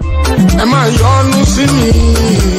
Am I your new